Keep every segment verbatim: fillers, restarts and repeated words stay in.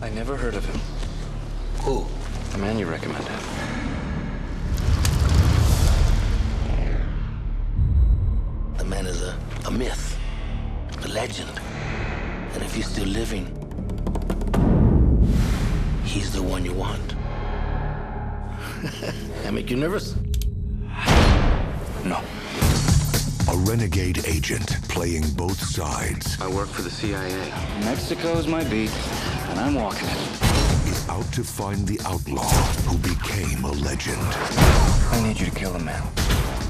I never heard of him. Who? The man you recommended. The man is a, a myth, a legend. And if he's still living, he's the one you want. I make you nervous? No. A renegade agent playing both sides. I work for the C I A. Mexico's my beat, and I'm walking it. Is out to find the outlaw who became a legend. I need you to kill the man.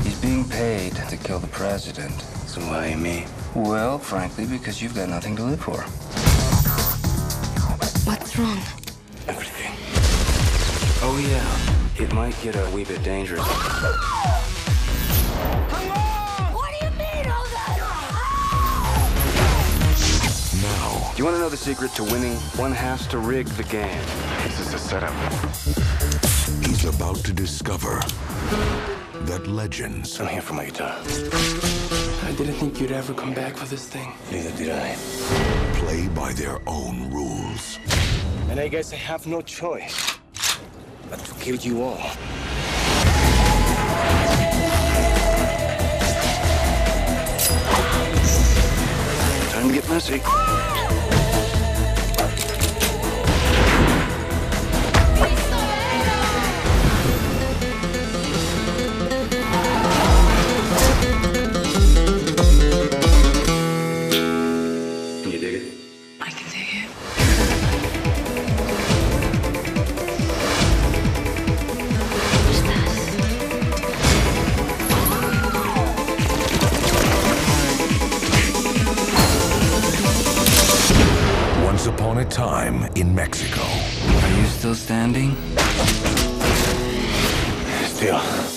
He's being paid to kill the president. So why me? Well, frankly, because you've got nothing to live for. What's wrong? Everything. Oh, yeah. It might get a wee bit dangerous. You want to know the secret to winning? One has to rig the game. This is a setup. He's about to discover that legends... I'm here for my guitar. I didn't think you'd ever come back for this thing. Neither did I. Play by their own rules. And I guess I have no choice but to kill you all. Time to get messy. I can dig it. Who's this? Once upon a time in Mexico. Are you still standing? Still.